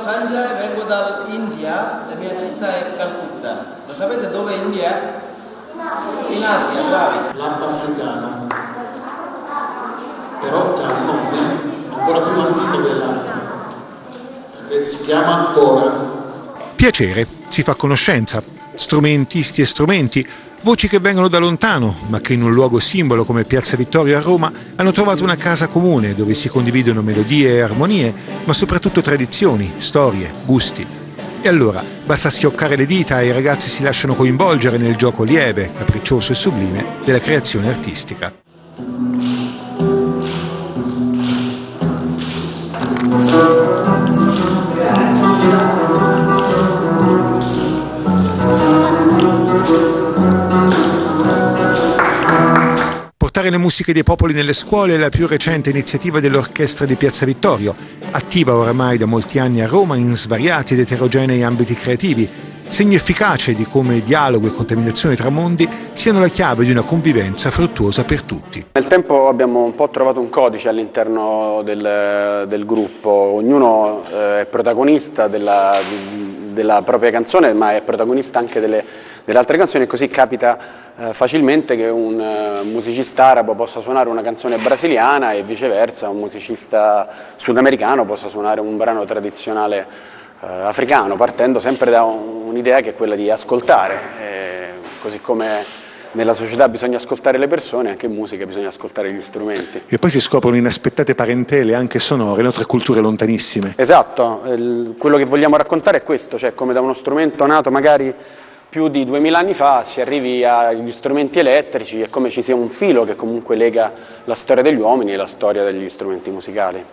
Sanjay, vengo dall'India, la mia città è Calcutta. Lo sapete dove è India? In Asia, bravi. L'amba africana, però c'è un nome ancora più antico dell'Arca, che si chiama ancora. Piacere, si fa conoscenza, strumentisti e strumenti, voci che vengono da lontano, ma che in un luogo simbolo come Piazza Vittorio a Roma hanno trovato una casa comune dove si condividono melodie e armonie, ma soprattutto tradizioni, storie, gusti. E allora basta schioccare le dita e i ragazzi si lasciano coinvolgere nel gioco lieve, capriccioso e sublime della creazione artistica. Le musiche dei popoli nelle scuole è la più recente iniziativa dell'Orchestra di Piazza Vittorio, attiva oramai da molti anni a Roma in svariati ed eterogenei ambiti creativi, segno efficace di come dialogo e contaminazione tra mondi siano la chiave di una convivenza fruttuosa per tutti. Nel tempo abbiamo un po' trovato un codice all'interno del gruppo, ognuno è protagonista della propria canzone, ma è protagonista anche delle altre canzoni, e così capita facilmente che un musicista arabo possa suonare una canzone brasiliana e viceversa un musicista sudamericano possa suonare un brano tradizionale africano, partendo sempre da un'idea che è quella di ascoltare, così come nella società bisogna ascoltare le persone, anche in musica bisogna ascoltare gli strumenti. E poi si scoprono inaspettate parentele anche sonore, no? Tra culture lontanissime. Esatto, quello che vogliamo raccontare è questo, cioè come da uno strumento nato magari più di 2000 anni fa si arrivi agli strumenti elettrici e come ci sia un filo che comunque lega la storia degli uomini e la storia degli strumenti musicali.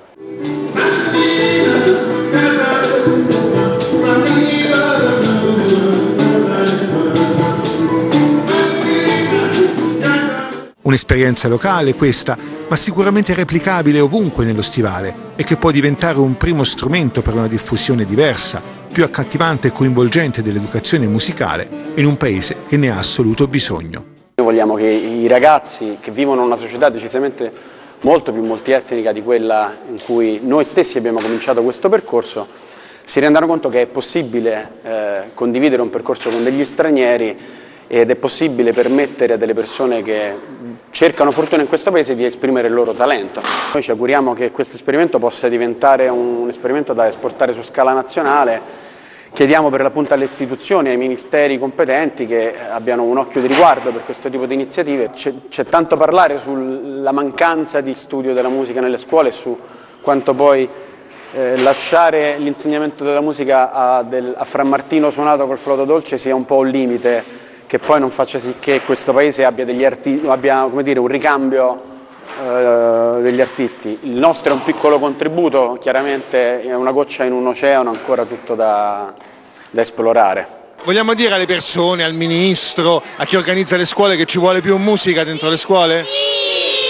Un'esperienza locale questa, ma sicuramente replicabile ovunque nello stivale e che può diventare un primo strumento per una diffusione diversa, più accattivante e coinvolgente dell'educazione musicale in un paese che ne ha assoluto bisogno. Noi vogliamo che i ragazzi che vivono una società decisamente molto più multietnica di quella in cui noi stessi abbiamo cominciato questo percorso, si rendano conto che è possibile condividere un percorso con degli stranieri ed è possibile permettere a delle persone che cercano fortuna in questo paese di esprimere il loro talento. Noi ci auguriamo che questo esperimento possa diventare un esperimento da esportare su scala nazionale. Chiediamo per l'appunto alle istituzioni, ai ministeri competenti che abbiano un occhio di riguardo per questo tipo di iniziative. C'è tanto parlare sulla mancanza di studio della musica nelle scuole e su quanto poi lasciare l'insegnamento della musica a Frammartino suonato col flauto dolce sia un po' un limite, che poi non faccia sì che questo paese abbia, come dire, un ricambio degli artisti. Il nostro è un piccolo contributo, chiaramente è una goccia in un oceano ancora tutto da esplorare. Vogliamo dire alle persone, al ministro, a chi organizza le scuole che ci vuole più musica dentro le scuole? Sì!